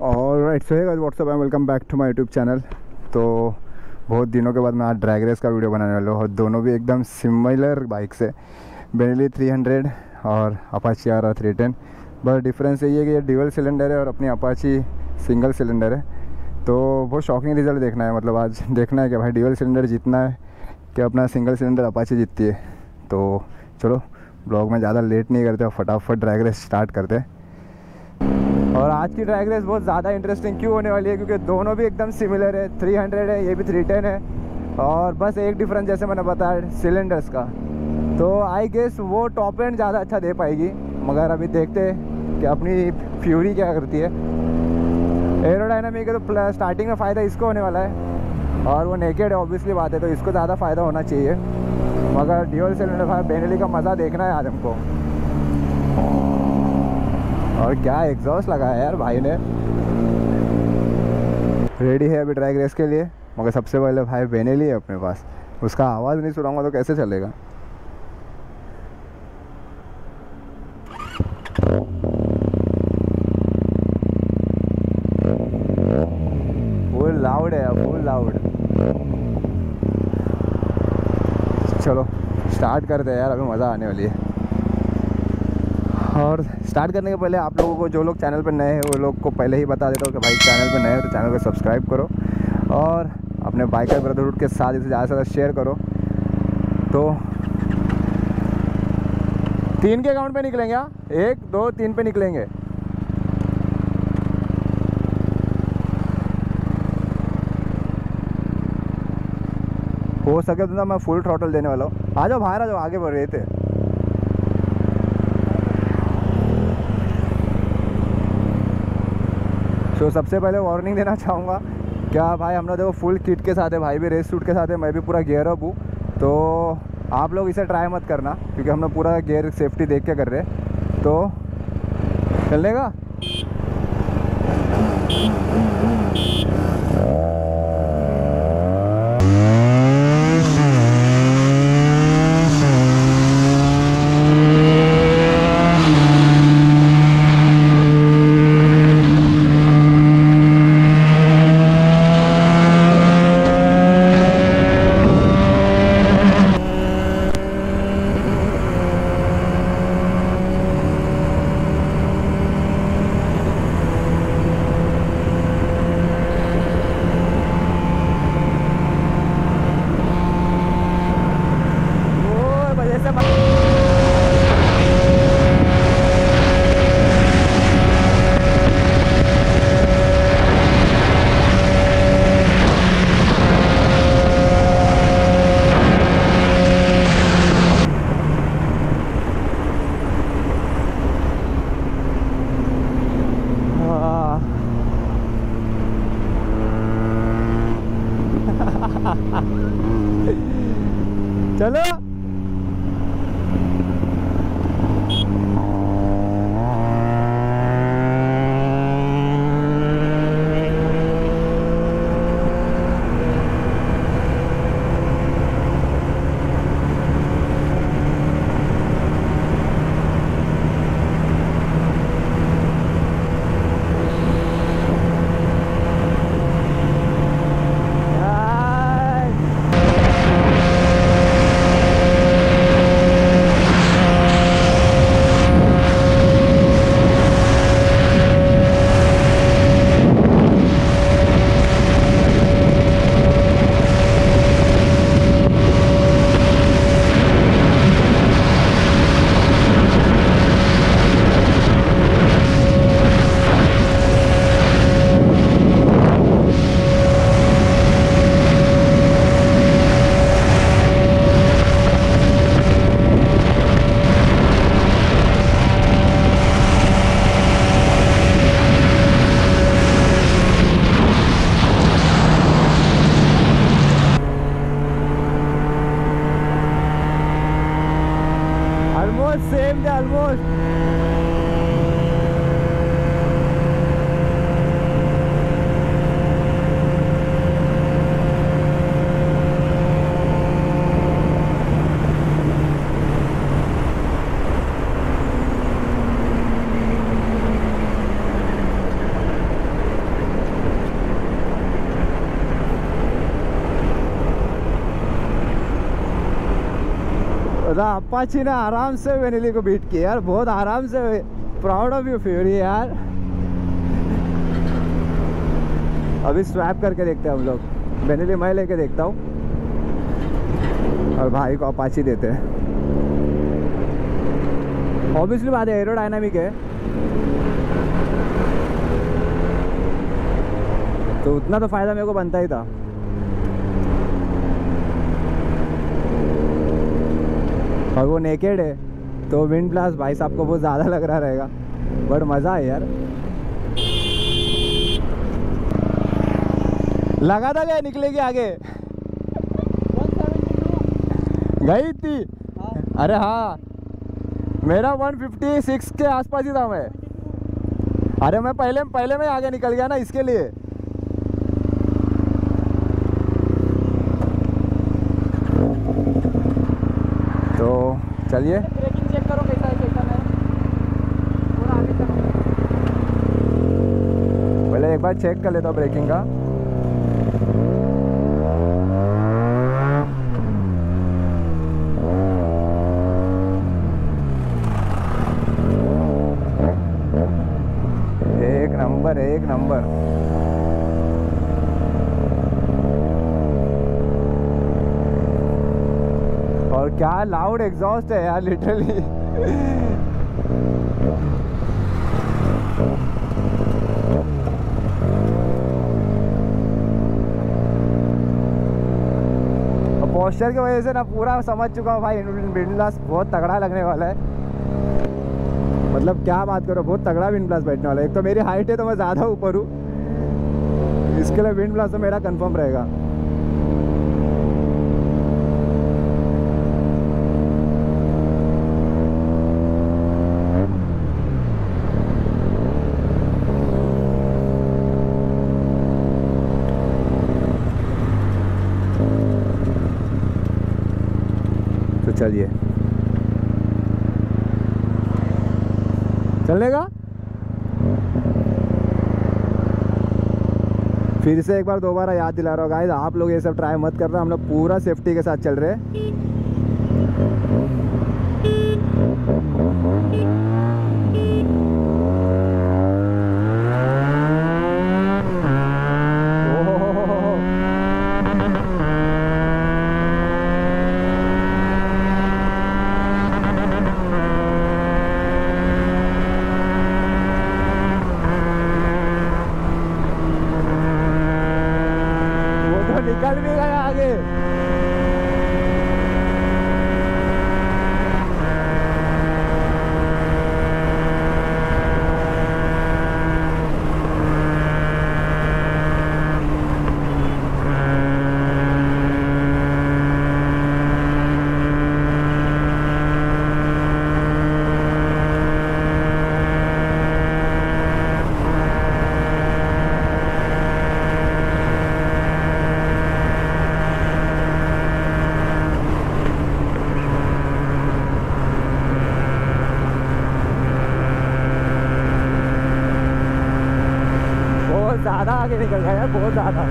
Alright so hey guys, what's up and welcome back to my YouTube channel. तो बहुत दिनों के बाद मैं आज ड्रैग रेस का वीडियो बनाने वाला हूँ और दोनों भी एकदम सिमिलर बाइक से, बेनेली 300 और अपाची आरआर 310। बस डिफरेंस यही है कि ये डुअल सिलेंडर है और अपनी अपाची सिंगल सिलेंडर है। तो बहुत शॉकिंग रिजल्ट देखना है, मतलब आज देखना है कि भाई डुअल सिलेंडर जितना है कि अपना सिंगल सिलेंडर अपाची जीतती है। तो चलो ब्लॉग में ज़्यादा लेट नहीं करते, फटाफट ड्रैग रेस स्टार्ट करते हैं। और आज की ड्रैग रेस बहुत ज़्यादा इंटरेस्टिंग क्यों होने वाली है, क्योंकि दोनों भी एकदम सिमिलर है। 300 है, ये भी 310 है, और बस एक डिफरेंस जैसे मैंने बताया सिलेंडर्स का। तो आई गेस वो टॉप एंड ज़्यादा अच्छा दे पाएगी, मगर अभी देखते हैं कि अपनी फ्यूरी क्या करती है। एरोडायनामिक है तो स्टार्टिंग में फ़ायदा इसको होने वाला है, और वो नेकेड है ऑब्वियसली बात है, तो इसको ज़्यादा फ़ायदा होना चाहिए। मगर ड्यूल सिलेंडर बेनेली का मज़ा देखना है आज हमको। और क्या एग्जॉस्ट लगाया यार भाई ने। रेडी है अभी ड्रैग रेस के लिए, मगर सबसे पहले भाई बेनेली है अपने पास, उसका आवाज़ नहीं सुनाऊंगा तो कैसे चलेगा। फुल लाउड है, फुल लाउड। चलो स्टार्ट करते हैं यार, अभी मज़ा आने वाली है। और स्टार्ट करने के पहले आप लोगों को, जो लोग चैनल पर नए हैं वो लोग को पहले ही बता देता हूँ कि भाई चैनल पर नए हो तो चैनल को सब्सक्राइब करो और अपने बाइकर ब्रदरहुड के साथ इसे ज़्यादा से ज़्यादा शेयर करो। तो 3 के काउंट पे निकलेंगे, 1 2 3 पे निकलेंगे। हो सके तो ना मैं फुल थ्रॉटल देने वाला हूँ। आ जाओ बाहर, आ जाओ, आगे बढ़ रहे थे। तो सबसे पहले वार्निंग देना चाहूँगा क्या भाई, हमने देखो फुल किट के साथ है, भाई भी रेस सूट के साथ है, मैं भी पूरा गियर अप हूँ। तो आप लोग इसे ट्राई मत करना क्योंकि हम लोग पूरा गियर सेफ्टी देख के कर रहे हैं। तो चलेगा, उधर अपाची ने आराम से बेनेली को बीट किया यार, बहुत आराम से। प्राउड ऑफ यू फ्यूरी यार। अभी स्वैप करके देखते हैं हम लोग, बेनेली मैं लेके देखता हूँ और भाई को अपाची देते हैं। ऑब्वियसली बात है एरोडायनामिक है तो उतना तो फायदा मेरे को बनता ही था। और वो नेकेड है तो विंड ब्लास्ट भाई साहब को बहुत ज़्यादा लग रहा रहेगा, बट मज़ा है यार। लगा था ले निकलेगी आगे गई थी। अरे हाँ मेरा 156 के आसपास ही था मैं। अरे मैं पहले में आगे निकल गया ना इसके लिए। चलिए ब्रेकिंग चेक करो कैसा है, कैसा नहीं, पहले एक बार चेक कर लेता हूँ ब्रेकिंग का। एक नंबर है, एक नंबर। और क्या लाउड एग्जॉस्ट है यार लिटरली। पोस्चर की वजह से ना पूरा समझ चुका हूँ भाई विंड ब्लास्ट बहुत तगड़ा लगने वाला है। मतलब क्या बात करो, बहुत तगड़ा विंड ब्लास्ट बैठने वाला है। एक तो मेरी हाइट है तो मैं ज़्यादा ऊपर हूँ, इसके लिए विंड ब्लास्ट तो मेरा कंफर्म रहेगा। चलिए चलेगा, फिर से एक बार दोबारा याद दिला रहा हूँ गाइस, आप लोग ये सब ट्राई मत करना। हम लोग पूरा सेफ्टी के साथ चल रहे निकल गया यार, बहुत ज़्यादा।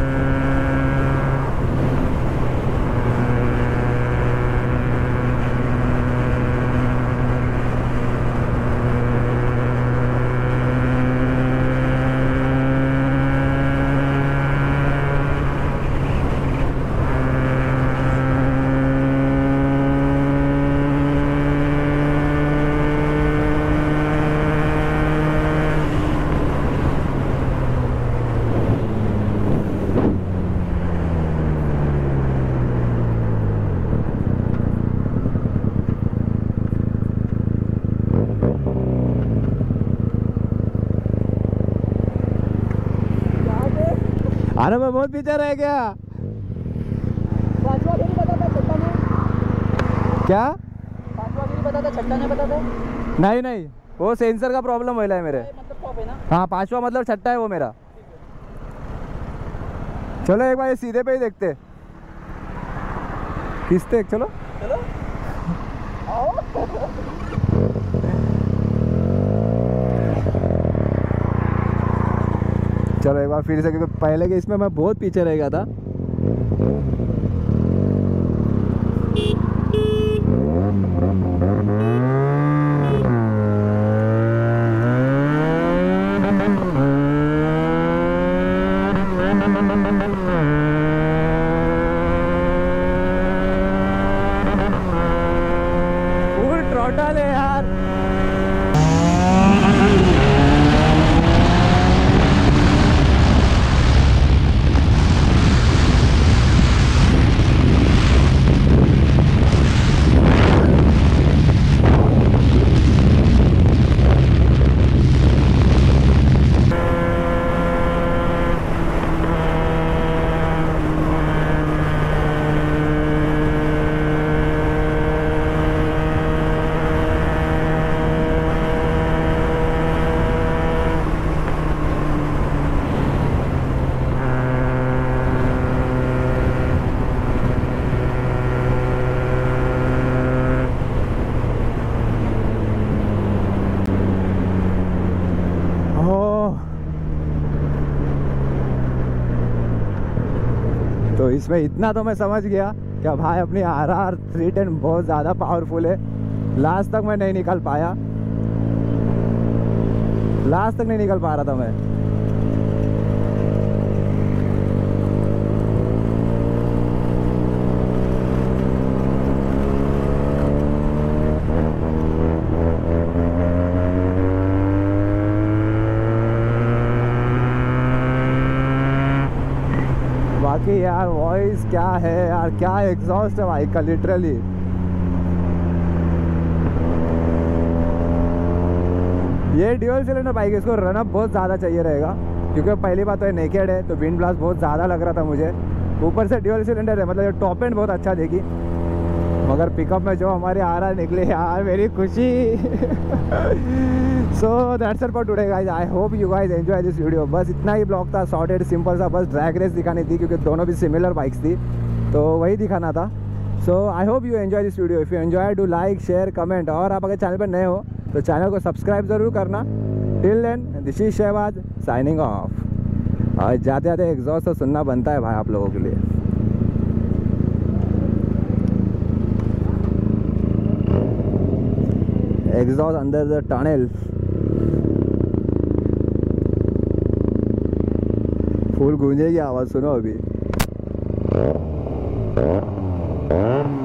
अरे मैं बहुत पीछे रह गया। पांचवा भी नहीं पता था, छठा नहीं। क्या पांचवा भी नहीं पता था, छठा नहीं पता था? नहीं नहीं, वो सेंसर का प्रॉब्लम हो रहा है मेरे। मतलब है ना? हाँ पांचवा मतलब छठा है वो मेरा। चलो एक बार ये सीधे पे ही देखते खींचते। चलो चलो चलो एक बार फिर से, क्योंकि पहले के इसमें मैं बहुत पीछे रह गया था। तो इसमें इतना तो मैं समझ गया क्या भाई अपनी RR 310 बहुत ज़्यादा पावरफुल है। लास्ट तक मैं नहीं निकल पाया, लास्ट तक नहीं निकल पा रहा था मैं। बाकी यार वॉइस क्या है यार, क्या एग्जॉस्ट है बाइक का लिटरली। ये ड्यूल सिलेंडर बाइक, इसको रनअप बहुत ज़्यादा चाहिए रहेगा, क्योंकि पहली बात तो ये नेकेड है तो विंड ब्लास्ट बहुत ज़्यादा लग रहा था मुझे। ऊपर से ड्यूल सिलेंडर है, मतलब ये टॉप एंड बहुत अच्छा देगी। मगर पिकअप में जो हमारे RR निकले यार, मेरी खुशी। So that's it for today guys, I hope you guys enjoy this video. बस इतना ही ब्लॉग था, शॉर्ट एंड सिंपल सा, बस ड्रैग रेस दिखानी थी क्योंकि दोनों भी सिमिलर बाइक्स थी तो वही दिखाना था। So I hope you enjoy this video. If you enjoy do like share comment, और आप अगर चैनल पर नए हो तो चैनल को सब्सक्राइब ज़रूर करना। Till then this is Shahbaz signing off. और जाते जाते एग्जॉस्ट तो सुनना बनता है भाई आप लोगों के लिए। Exhaust under the tunnel, full गूंजेगी आवाज़, सुनो अभी।